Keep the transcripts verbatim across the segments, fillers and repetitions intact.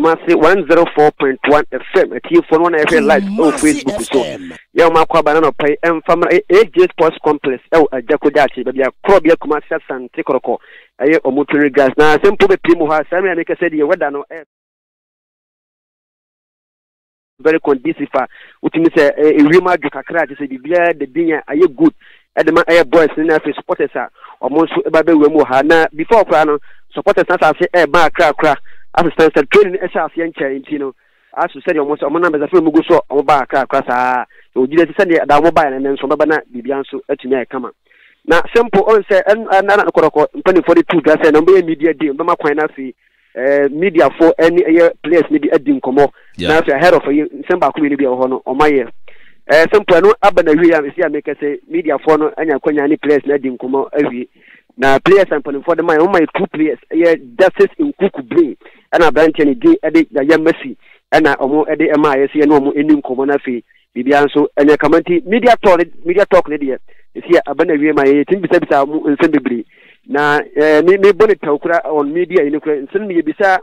Kumasi one oh four point one F M. At here for one F M live on Facebook. So, yeah, my banana pay and family A J Sports Complex. Oh, a Jacodachi, but a Crobia Kumasi and Tikoroko. I hear a motor gas now. Some people have Sammy and I said, you were no air. Very conducive. Which means a rumor to Kakra to say, the beer, are you good? At the air boys in every supporters are almost by the Wemohana before Crano. Supporters as a bar crack crack as a standard training as a young change, you know. As you said, almost a number of people so on bar crack crass. You didn't send it down mobile and then some Babana Bibiansu at me. Come on. Now, simple answer and another Koroko, twenty forty-two gas and a media deal, Mama Quinafi, media for any place, maybe a Dinkomo. Now, if you're ahead of you, send back community or my ear. Simple, no Abanaria, we see, I make us say media for any Quinani place, let Dinkomo every. Now players I'm putting for the my own my two players. Yeah, that's it in Kuku Bling. And I branch any day edit the Messi and I almost edit M I S and no more in Comonafi, Bibianso and a community media talk media talk lady. It's here Abana my eighteen besides our moon sensibly. Now uh me bonnet on media in Ukraine send me beside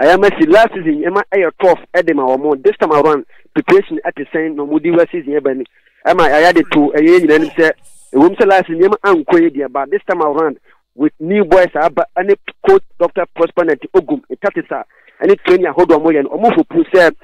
I am Messi last season Emma Air Toff Edema or more this time around preparation at the same no moody was season Ebony. Am I added to a year and said Womb last name and Quedia, but this time around with new boys are but any coach Doctor Prosperity Ogum, a Tatisa, and it's when you hold on million or move who said,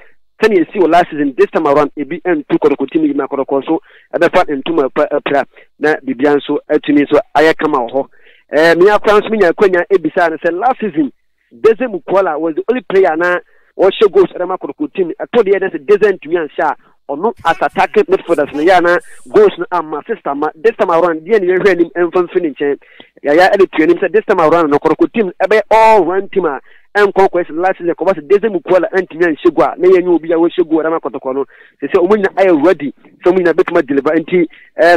Can you see last season this time around a B M took or continue in Macrocoso and the fact in Tuma Pra, that Bibianso, Etuniso, Ayakamao. And Mia Crowns Mina Quenya Ebisa and said last season, Dese Mukwala was the only player now or show goes at Macrocotin. I told you that's a desert to me and Shah. Or not as attacking not for the Snyana goes and my sister this time around the end him and from finishing. Yeah, edit to him said this time around no Koroko team about all one team and conquest last in the Kovac Desemu Kuala and Tina and Shugwa. Nay, you will be away Shugu Ramakotokono. They say, when I am ready, so we have my delivery.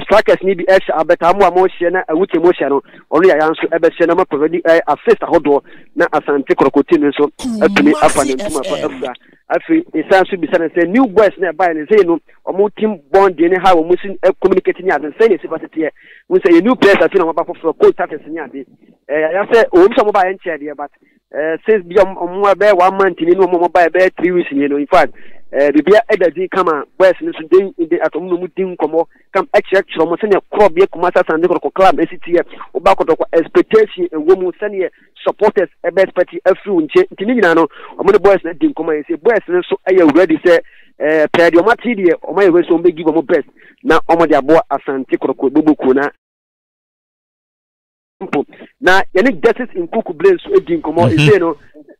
Strikers need the S. Abetamua Moshana, a week emotional. Only I answer Abeshanama already assist a hot door, not as an Koroko team and so up to me up and down. I feel it sounds to be said, new boys nearby and say no, or more team bond, anyhow, or missing communicating yard and saying it's here. We say a new place, I feel about for cold tatters in yard. I said, oh, some by and chair here, but since beyond more bear one month, you know, more by bear three weeks, you know, in fact, the beer energy come out, where's in the atom meeting, come come actually, almost in a crop, be a commander and local club, S C T F, or back of expectation, and women sending supporters a best party every Tininano, among the boys that didn't come and say, boys, so I already said, uh, Padio Matidia, or my way so may give them best. Now, Omadia Boa Asante Koroko Bubukuna. Now, Yannick Dessus in Kuku Blaze, so it didn't come out, you know,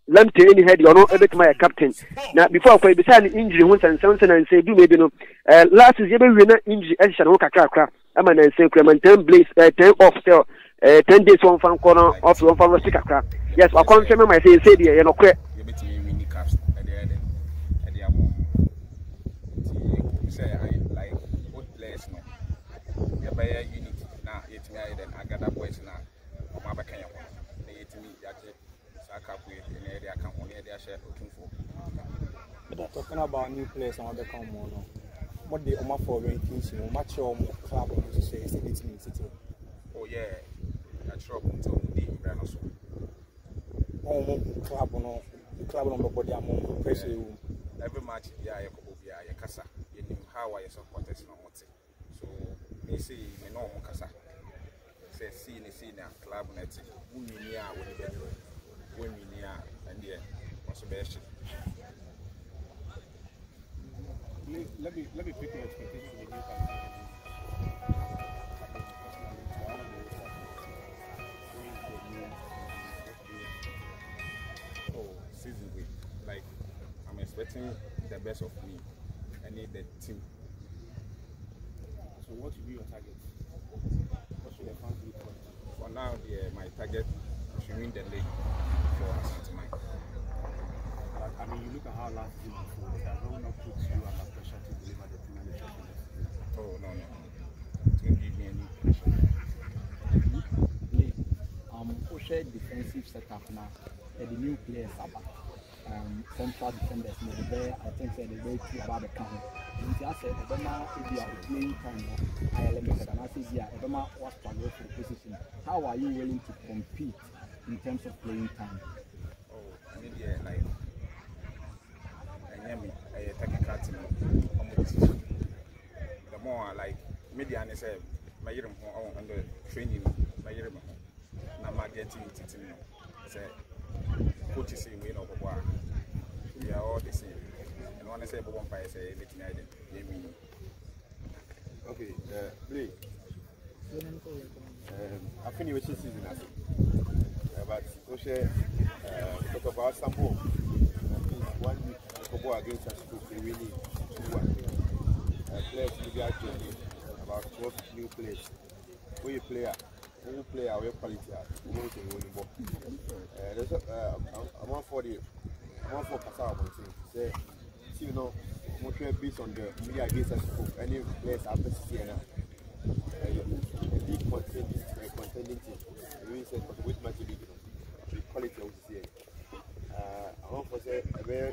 Lamte any head, you know, a bit my captain. Now, before I beside the injury, once and something and say, do maybe no, uh, last is every winner injury, and Shanoka Kaka, I'm an answer, Clement, ten blaze, uh, ten off sale. Uh, ten days one farm corner of one farm sticker crap. Yes, I can't remember my say, say, you know, crap. You bet me mini caps at the end at the amount. Say, I like good place now. You buy a unit now, it's me, then I got a voice now. My back and they eat me, that's it. Saka with an area come on here, they are looking for. But I'm talking about new place on the common. What they offer for rentals, you know, much of club to say, it's a bit me. Oh, yeah. Club on club on the body among every match, yeah, I could be a cassa. You knew how I supported no more. So, they say, you know, Cassa says, see, they see now, club net, women here, women here, and yeah, what's the best? Let me let me pick the expectation of the new family. Season week, like I'm expecting the best of me. I need the team. So, what should be your target? What should the fans do for? For now, yeah, my target is to win the league for Asante Mike. I mean, you look at how last season before, they have not put you under pressure to deliver the team and the team. Oh no, no, it won't give me any pressure. Um, Oshay defensive setup now. The new players about um, central defenders in the day, I think they're very true about the count. I said, Obama is your playing time, I eliminated, and I said, yeah, Obama was struggling for the position. How are you willing to compete in terms of playing time? Oh, I mean, yeah, like, Madian is a my year under training, my year. Now my getting it in say, what you see, we know what we are all the same. And when I say, but one by say, everything I did, okay, uh, Blake. Um, I think you season, I uh, but Oshe, uh, talk about Sambo. One week, Kobo against us to really do one. Players will be actually about twelve new players. Who you play? Who play our quality? Who will win the ball? There's I'm one for the, I'm one for Kassawa. Say, see you know, we play based on the media against us. Any players after Siena. A big contending, a contending team. We said for the which match league, the quality of the I want to say a very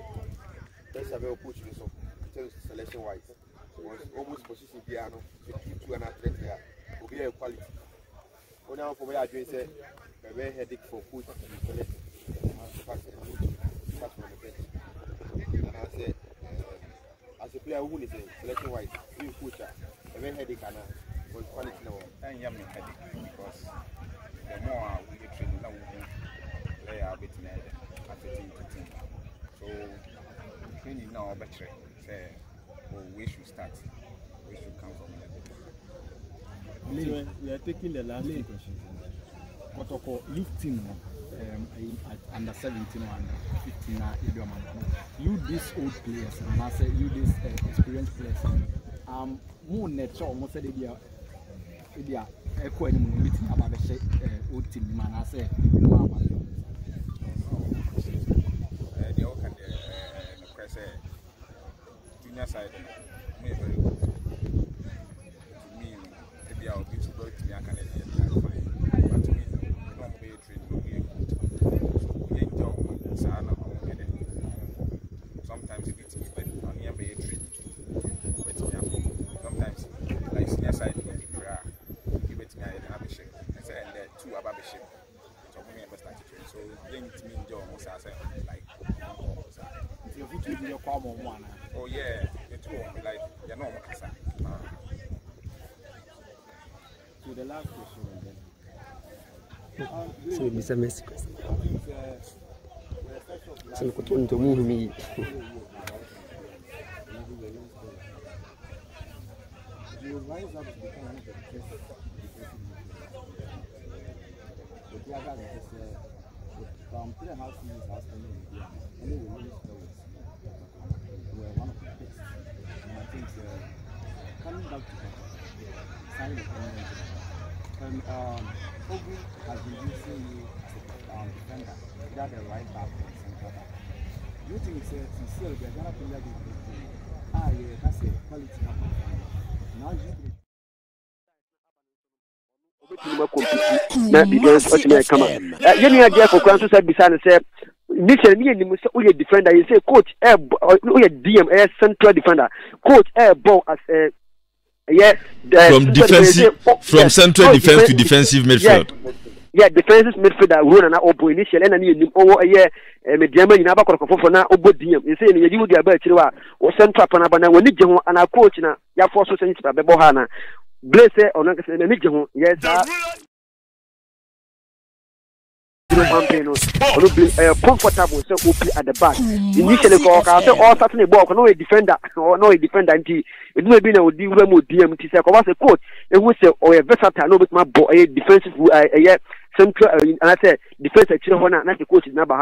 best opportunity in terms of selection wise. Was almost position piano, fifty-two and athlete there. Will be a quality. Only one for me, I just say a very headache for coach to select. Pass from the bench. And I said, as a player who is selection wise, you coach a very headache and was quality level. And you have a headache because the more we train, the more we are beating it. So training now better. Say, oh, we should start. We should come from there. So, we are taking the last two questions. What about youth team? Um, I, under seventeen or under fifteen, you these old players, and I say you these uh, experienced players. Um, more natural, more said they are, they are equal in the meeting about the old team. Man, I say, side, me very good. To me, maybe I'll be too good to me. I can't even find. But to me, we don't be trained. We enjoy. So I don't get it. Sometimes it gets me, but I never be trained. But sometimes, like senior side, we be prayer. We be to me in Abishek. I say and there two Abishek. So we never start to train. So we enjoy. So I say like. Oh yeah, the two of them like you know Makasa. So the last question. So Mister Messi question. So we continue to move me. You rise up to become the best. The other is from three houses after me, and they will lose. One of the best, and I think uh, coming back to the sign of and um, Obi has been using you as a um, defender, without the right back and center back. Do you think it's a sincere that you're not going to be able to do? Ah, yeah, that's a quality number. Now you do. Obi, you know, Jeff, for Kwanso said, beside the step. Initially, me and him say, defender. You say, coach, eh, we D M, eh, central defender. Coach, eh, ball as a, yeah. From defensive, from central defense to defensive midfield. Yeah, defensive midfielder. We run an obo initially, and me and him, oh, yeah, me D M, you never got confirm for now. Obo D M. You say, you do the best. You know, or central panel, but now we need you and our coach now. You force us into the ball now. Bless it, or not? We need you. Yes, sir. Comfortable so open at the back. Initially for all starting the ball, no a defender or no a defender until it may be no D with D M T say was a coach and who say or a versatile no bit my boy defensive uh central and I said defense honor not the coach is number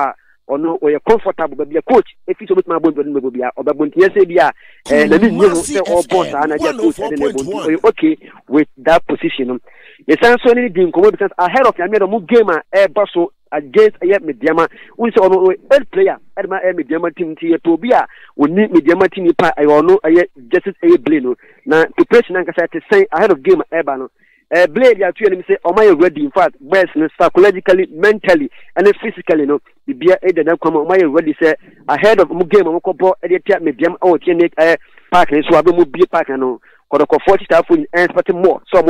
or no or you're comfortable but be a coach if you with my boy but maybe or but yes yeah and I mean you say all boss and I just coach and then okay with that position. Yes, I'm so many game because ahead of your game a basso against a mediama, we saw no air player, and my mediama team to Tobia will need mediama team. I know a justice a blino. Now, the president has say ahead of game Ebano. A blade, you are trying to say, oh, my ready, in fact, best psychologically, mentally, and physically, no, the beer aid that come on my ready, say, ahead of game, I'm going to edit medium or Tianic air park, and so I will be park and or forty thousand and but more. So I'm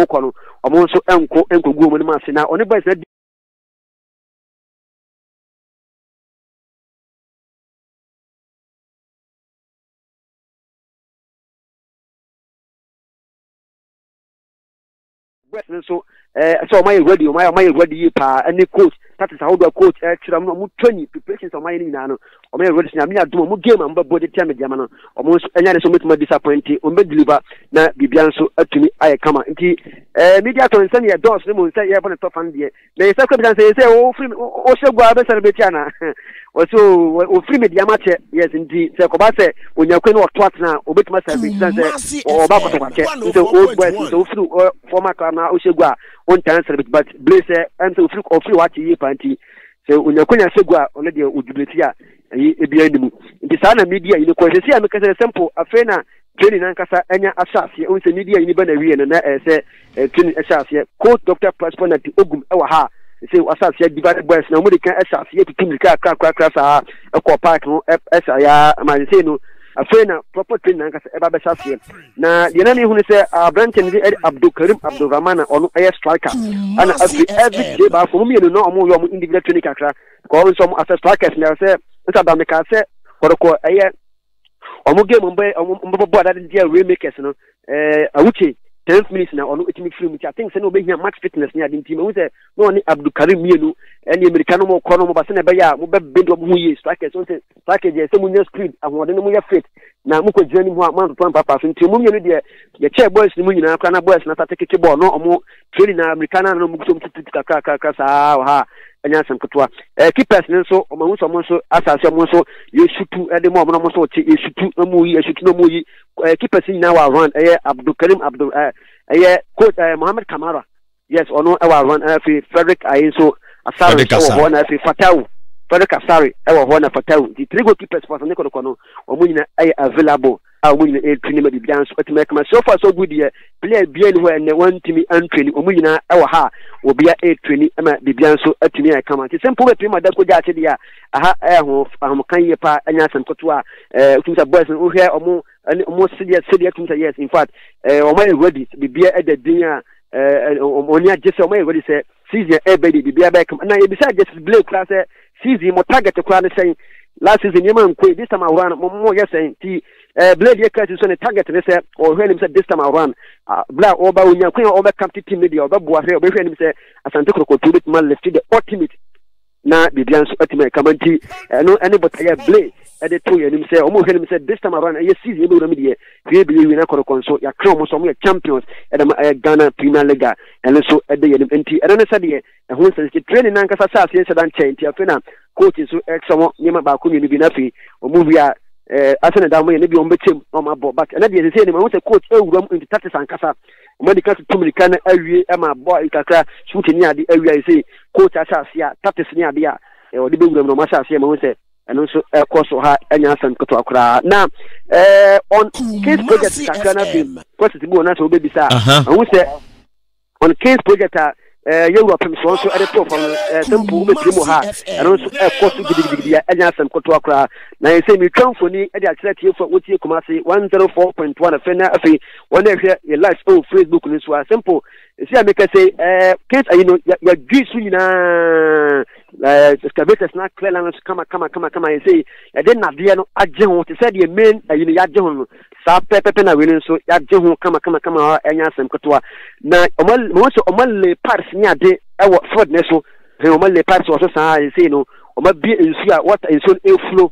also uncle uncle woman mass now. Only said so eh so my radio my my radio pa any coach that is how do coach eh try am twenty preparations on my na no o my radio na me adom mo game am body time dia ma no o mo anya dey so meet disappoint o me deliver na bibian so atumi aye kama nti eh media to nsa na dos ne mo nsa ye bona top fan dia na say come say say o free o shegwa be celebrate na o so o free media match yes nti say ko ba say onyakwe na o twat na o betima celebrate say o ba ko to match so o boy so free former kana o shegwa on translate but blessed and so free of free what you panty so when you can say go already ujubility ya e bia ni mu ndisana media ile ko se am kasa sample afena training na kasa anya asase on se media ni bana wie na se training asase coach doctor passport ogum e wa ha se asase divide boys na mo de kan asase titim ka ka ka sa e ko park no esa ya ma se no afena proper training na kasa e ba ba asase na ye na ni hu ni se Branton bi Abdul Karim Abdul Rahman onu air striker and every every day ba for me no omo yo individual training kakra ko so mo after strikers na se nta ba me ka se koroko aye omo game mbe mbo bo that dia we makers no eh awuche ten minutes na onu etimi free me I think say no be hia match fitness ni adim team we say no ni Abdul Karim mienu eni america no mo ko no mo ba se na be ya mo be bend up mu ye strikers so say strikers ye se mo nya speed ahwo de no mo ya fit na mu ko jani mu a man to papa so nti mu mienu de ye che boys ni mu nyina kwa na boys na tactic ball no omo training na america na no mo so titi kaka kaka sa ha anya sam kutwa eh keepers ni so omo hu so mo so asase mo so ye shutu e de mo mo so che ye shutu na mu ye shutu na mu yi keepers ni na wa run eh Abdul Karim Abdul eh coach Mohammed Kamara yes ono e wa run eh Frederick Ayeso Asari so ho na fi Fatau Frederick Asari e wa ho na Fatau the three goalkeepers for ne ko ko no omo nyina ay available omo nyina e twini ma di dance but make so far so good here player bi en where ne want timi antwini omo nyina e wa ha obi a e twini ma di dance so atimi ay kama ti simple we prima da ko ja ti dia aha e ho ahom kan ye pa anya san koto a eh utumsa boys no hwe omo omo serious serious utumsa yes in fact eh omo ready bi bi e da din a eh omo nya jese omo ready say season e be di bi a back na e bi say just play class season mo target kwa ne say last season yema nkwe this time around mo yes ti eh blade ye catch so ne target ne say or hwe nim say this time around bla oba onya kwen oba captain team media oba boa hwe oba hwe nim say Asante Kotoko to bit man left the ultimate na bibian so ultimate kamanti no any but ya blade e de to ye nim say omo hwe nim say this time around ye season ye wura me die we believe we na Kotoko so ya crown mo so mo champions e de Ghana Premier League and so e de ye nim enti e no say de e ho sense training na nkasa sa se dan change ti afena coach so exomo nyema ba ko nyinu bi na fi o movie a eh asene da mo ye ne bi o mbetem o ma bo back na de ye se ne ma wo se coach ewuram into thirty ankasa o ma de ka to america na awie e ma bo ikakra shoot ni ade awie se coach asase a thirty ni ade a o de be wuram no ma asase ma wo se eno so e ko so ha anya san koto akra na eh on case project kakana bi coach ti bi wona so be bi sa o wo se on case project a eh you were from so at the top of temple with him ha and also a cost gidigidi anya sam koto akra na you say me twamfoni e dey attract you for wetie Kumasi one oh four point one afena afi one here your live on Facebook ni so simple see am make say eh case you know your gisu nyina eh escavators na clear land kama kama kama kama you say e dey na dia no agye ho te say the main you know agye ho sa pepepe na we nso agye ho kama kama kama anya sam koto na omal mo so omal le pars nya de e wo fraud ne so he omal le pars wo so sa say no omal bi ensu a what ensu e flow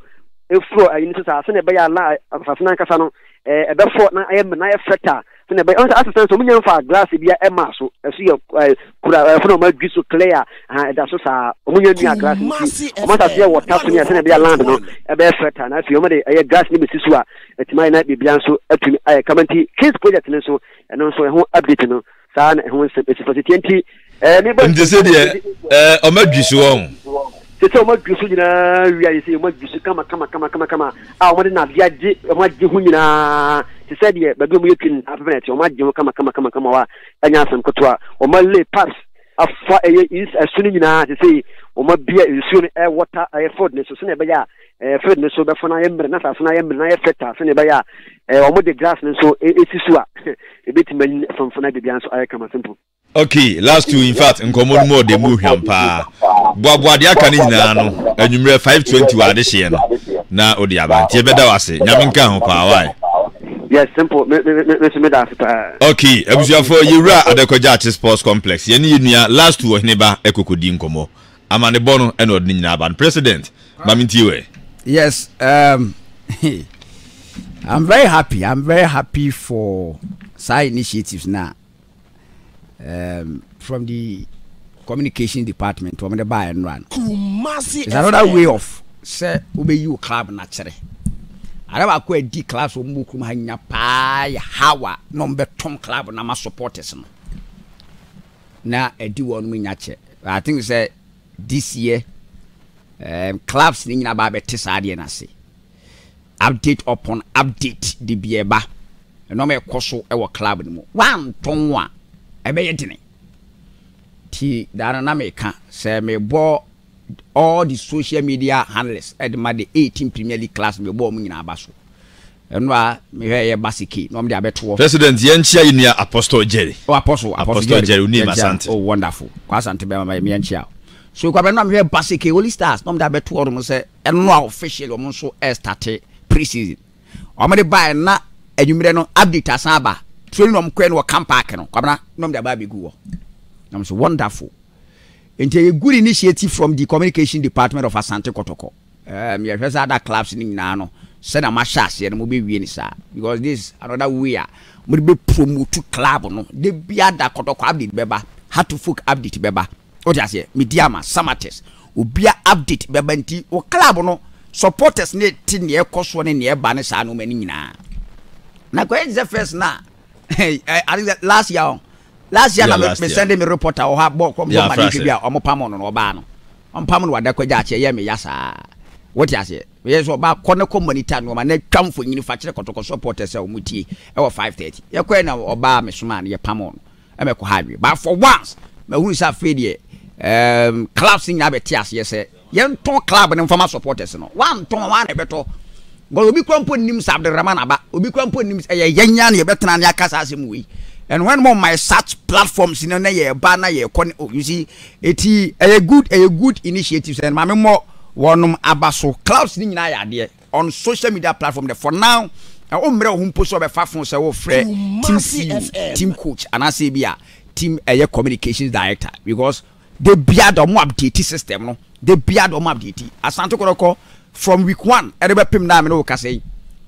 e flow ayi nso sa se ne be ya la afafana nkasa no eh e be for na ayi na ayi feta se ne be on sa so munya fa glass bi ya e ma so esu ya kura funa omal bi so clear ha e da so sa omunya ni glass ni omal sa se water so ni se ne be ya land no e be feta na afi omal de ayi glass ni be sisu a etimai na bi bia so atumi ayi kamanti case project ne so eno so e ho update no sa na e ho se twenty eh me ba ndise de eh omal dwisu won it's so much beautiful na we say much beautiful kama kama kama kama kama ah we na dia je ma je hu nyina ti said ye ba do mu yetin appenet o ma je kama kama kama kama wa anya sam kotwa o ma le pass afa e is asuni nyina ti say o ma bia isu ni e water e food ni so se na be ya e food ni so be fona ye mbre na sa fona ye mbre na ye feta se na be ya e o mo de grass ni so e sisu a e betimen from fona de bian so ay kama simple. Okay, last two in fact nkomo mo de mu hwam pa boaboa de aka ni nyina no anwumre five twenty wa de hye no na odi aba tie beda wase nyame nka ho pa wai Yes, simple. Okay, Abusuafo Yewura Adekoja Artist Sports Complex. Yeni nua last two neba ekokodi nkomo. Amane bono eno odin nyina ban president. Mamintiwe. Yes, um I'm very happy. I'm very happy for side initiatives now. Um from the communication department to the buy and run. It's another way of say ube you club naturally. Araba ko edi class o mu krum hanya pa ya hawa no mbetom club na ma supporters no na edi won mu nya che. I think it's uh, this year um clubs ni nyina ba be tesade na se update upon update di bia ba no me koso e wo club ni mo wan ton wa e be yedini ti dara na me ka se me bo all the social media handlers at the eighteen Premier League class me bo mu nyina baso enwa me hweye basiki no me dey abeto president yenchia unia apostle Jerry oh apostle apostle Jerry unia masante oh wonderful kwasante be ma me yenchia so kwa be no me hwe basiki Holy Stars no me dey abeto o mo se enwa official o mo so start pre-season o me dey buy na adwumre no update asaba training om kwene o camp park no kwabna no me dey ba be go no me so wonderful. It's a good initiative from the communication department of Asante Kotoko. Um, yeah, there's other clubs in Nano. Send a mashas here, we'll be winning, sir. Because this another way, we'll be promoted club. No, they be at the Kotoko update, beba. How to fuck update, beba. Oh, just here, Midiama, Samates. We'll be update, beba, and tea or club. No, supporters need ten year cost one in the air banners. I know many now. Now, go ahead, the first now. Hey, I think that last year. Last year, yeah, I me send me reporter or have bought from somebody to be a Mopamon or Bano. On Pamon, what I could actually hear me, yes, sir. What I say? Yes, about corner company time, woman, they come for manufacturer Kotoko supporters or Muti or five thirty. Your queen or bar, Miss Man, your Pamon, and I could have you. But for once, my who is afraid ye, um, collapsing abetias, yes, sir. Young Tom Club and former supporters, no one Tom one a better. But we become put names after Ramanaba, we become put names a young yan, your better and your Casasimui. And when more my such platforms in a year, banner year, you see, it is a good, a good initiatives. And my more one abaso clouds in idea on social media platform. For now, I own me who puts over far from so free team C E O, team coach, and I say, be a team a communications director because they beard on more update system. No, they beard on more update. Asante Kotoko from week one, everybody pim na me no kase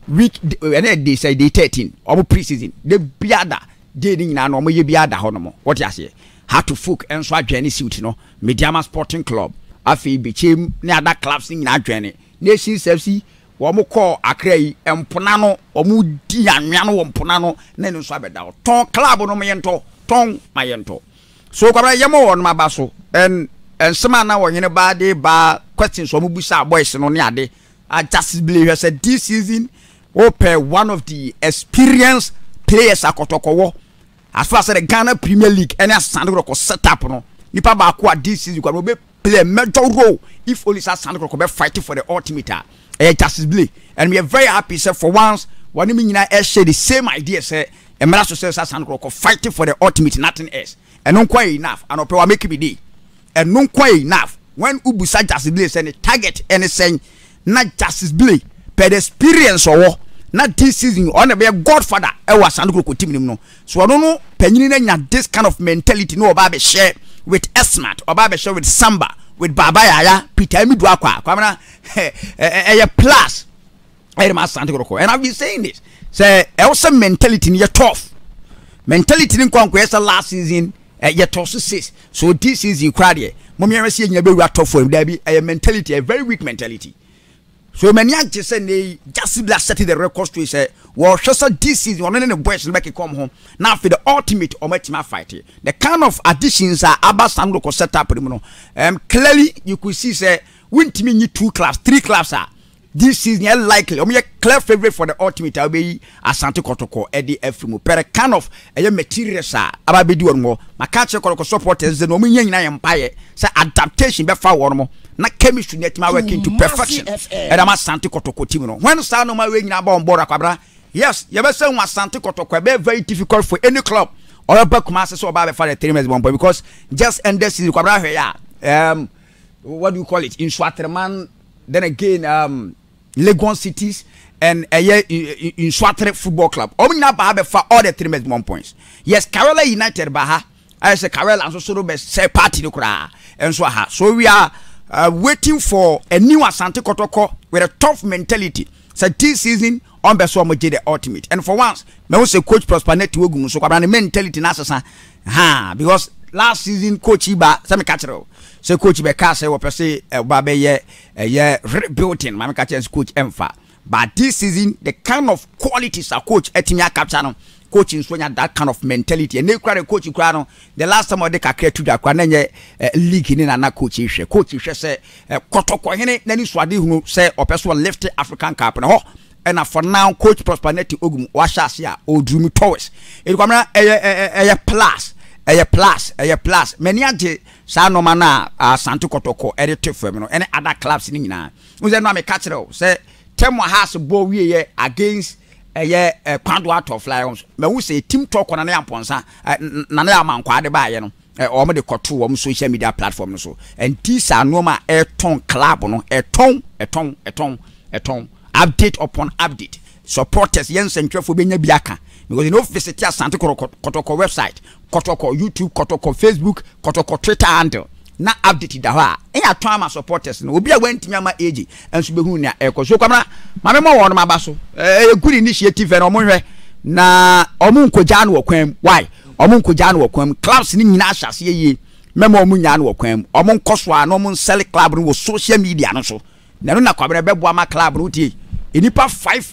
week and they say day thirteen or preseason. They beard. Dating na no mo ye bia da hono mo what ya say how to folk enso adwene suit no Mediama Sporting Club afi be chem ne ada clubs ni na adwene Nation F C wo mo call Accra yi empona no wo mo di anwa no wo empona no na no so abeda ton club no mo yento ton mayento so kwabra ye mo won ma ba so en ensema na wo nyene ba de ba questions wo mo busa boys no ne ade adjustable he said this season open one of the experienced players akotoko wo. As far as the Ghana Premier League and Asante Kotoko set up no nipa ba ko this season go be play major role if only Asante Kotoko be fighting for the ultimate eh justice play and we are very happy say for once one me nyina eh share the same idea say emra so say Asante Kotoko fighting for the ultimate nothing else and no quite enough and opewa make be dey and no quite enough when ubusa justice play say the target any saying not justice play per the experience or not this season on a godfather I was team no so I don't know penina this kind of mentality no about share with Esmat about share with Samba with Baba Yaya Peter Miduakwa kwamna eh plus I am Asante Kotoko and I've been saying this say also mentality you're tough mentality in conquest last season you're tough six so this season crowd mommy I see you be tough for there be a mentality a very weak mentality. So many actors say they just blast setting the record straight. Say, well, just this season, one of the boys will make it come home. Now for the ultimate or ultimate fight, the kind of additions are Asante Kotoko set up. Um, clearly you could see say, win team need two clubs, three clubs are this season likely. I mean, a clear favorite for the ultimate will be Asante Kotoko Eddie Efrimu. But the kind of a material sir, about be doing more. My catcher Kotoko supporters the nominee in empire. Say adaptation be far one more. Na chemistry net ma working to perfection and I'm Asante Kotoko team no when start no ma we nyina ba mbora kwabra yes you be say we Asante Kotoko be very difficult for any club or a back masses or ba be for the three months bomb because just ended season kwabra hwe ya um what do you call it in Swaterman then again um Legon cities and a in Swatre Football Club. Omina Baha for all the three match one points. Yes, Kerala United Baha. I say Kerala and so best say party no kra and so ha. So we are uh, waiting for a new Asante Kotoko with a tough mentality. So this season on best one the ultimate. And for once, me will say Coach Prosper Nettiewogu so kwabana mentality na sasa. Ha, because last season Coach Iba say me catch row. So Coach Iba ka say we person babe ye ye rebuilding. Me catch as Coach Emfa. But this season, the kind of qualities a coach etimia capture no coach in Sonya that kind of mentality. And they cry the coach you cry no. The last time they kakre to the kwanenye league in na coach ishe. Coach ishe say Kotoko hene neni swadi hunu say opeso left African Cup na ho. And for now, Coach Prosper Nettiewogu washasia odumi Torres. It kwamra eh eh plus eh plus eh plus. Many age sa no mana Asante Kotoko edit for me no. Any other clubs ni nyina. Unze no me catch row say Temo has a ball we against a Pandwa to Flyers. But we say team talk on an amponsa, Nana Manquade by Yano, or the Cotu on social media platform. So, and these are no more a tongue club on a tongue, a tongue, a tongue, a tongue, update upon update. Supporters Yens and Trefo Benya Biaka. Because you know, visit your Asante Kotoko website, Kotoko YouTube, Kotoko Facebook, Kotoko Twitter handle. Na update da ha e ya to ama supporters no obi a wantimi ama age enso be hu na e ko so kwamra ma me mo wonu ma ba so e good initiative na omonhwe na omunkoja na okwam why omunkoja na okwam clubs ni nyina ahyase ye memo omunya na okwam omunkoso ana omun sell club no social media no so na no na kwamra beboa ma club no tie enipa five